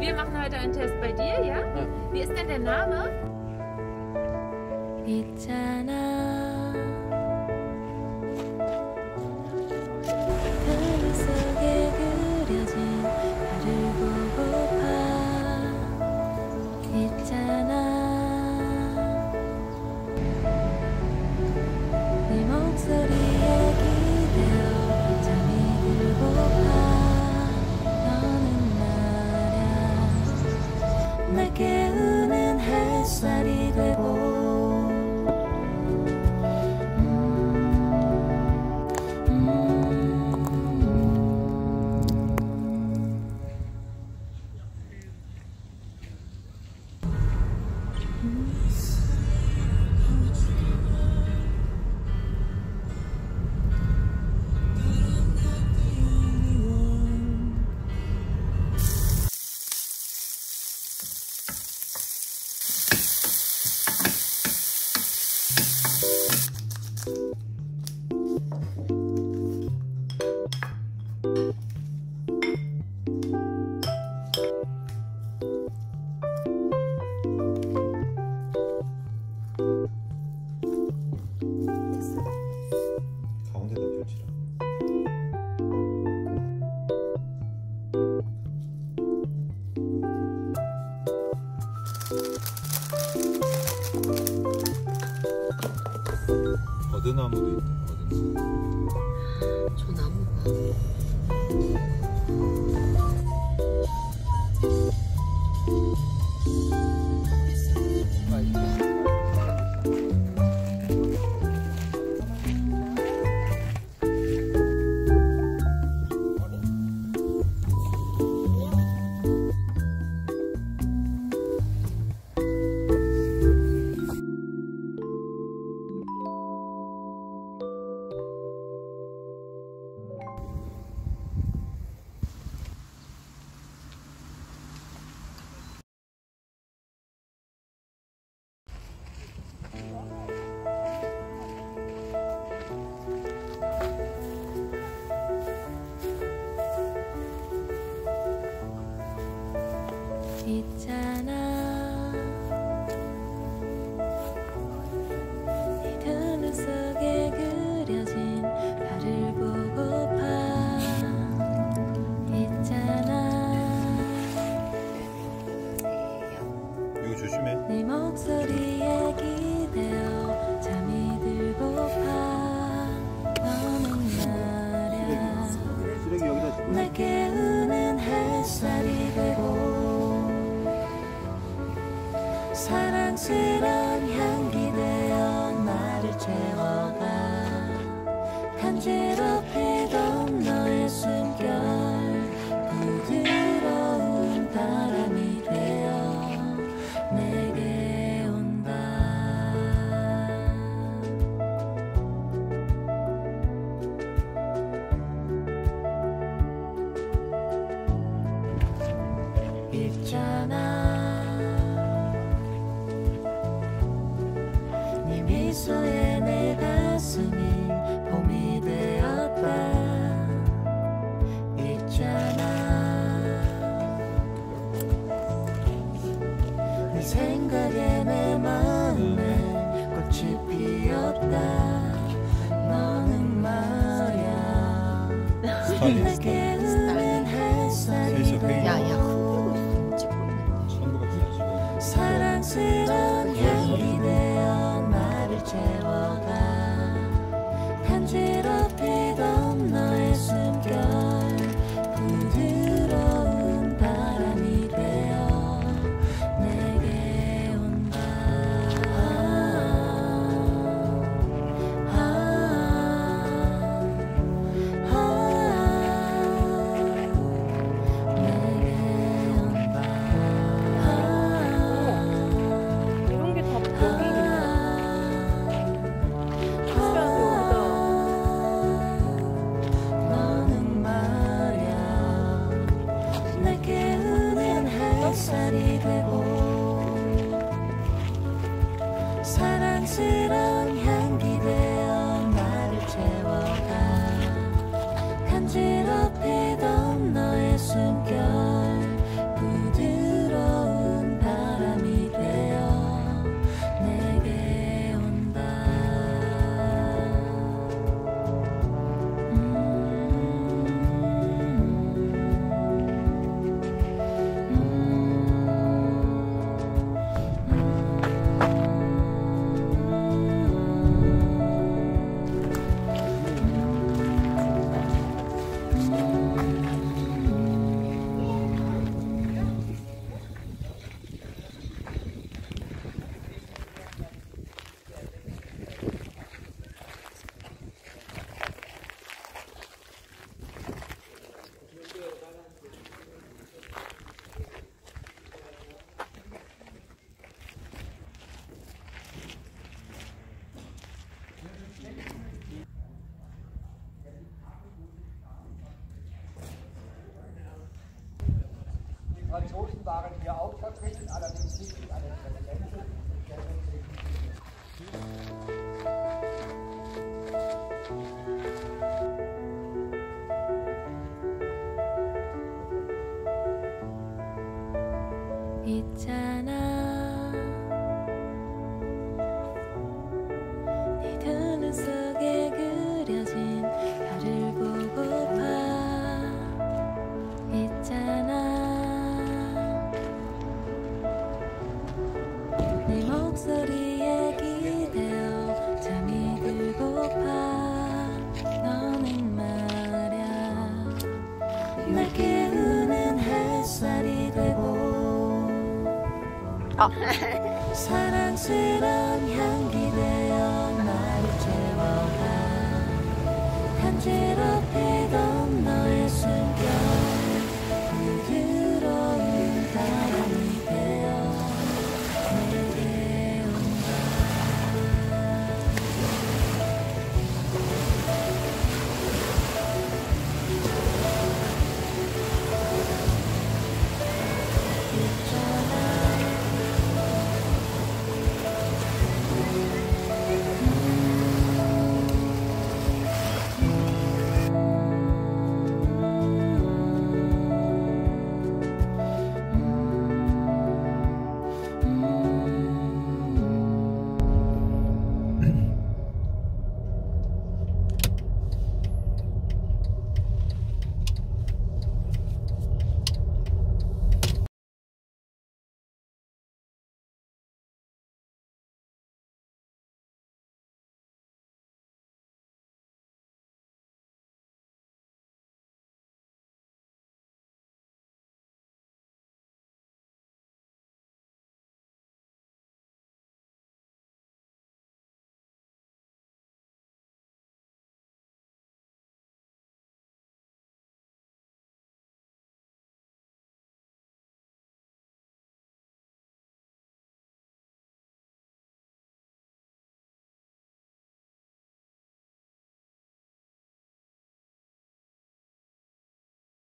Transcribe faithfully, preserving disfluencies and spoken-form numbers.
Wir machen heute einen Test bei dir, ja? Ja. Wie ist denn der Name? 있잖아. 별 속에 그려진 별을 보고파. 있잖아. 네 목소리에 기대어 잠이 들고파. 날 깨우는 햇살이 되고 음, 음. 어드나무도 있네. 어드나무. 저 나무 있잖아. 네 가슴 속에 그려진 별을 보고파. 있잖아. 이거 조심해. 네 목소리에 기대어 잠이 들고파. 너는 말야. 쓰레기 여기다 주고. 날 깨우는 햇살이 되고. 사랑스러운 향기 되어 나를 채워가. 간지럽히던 너의 숨결 부드러운 바람이 되어 내게 온다. 있잖아. 미소에 내 가슴이 봄이 되었다. 있잖아. 네 생각에 내 마음에 꽃이 피었다. 너는 말야. 내게 흐르는 햇살이 되고 사랑스러운 향기 되어 채워가. 간지럽히던 너의 숨결 부드러운 바람이 되어 내게 온다. 아, 아, 아, 아. Variationen waren hier auch vertreten, allerdings nicht mit einer Präferenz der europäischen Union. 있잖아 네 눈 속에 그려진 별을 보고파 있잖아 네 목소리에 기대어 잠이 들고파 너는 말야 날 깨우는 햇살이 되고 사랑스러운 향기 되어 나를 채워가 간지럽게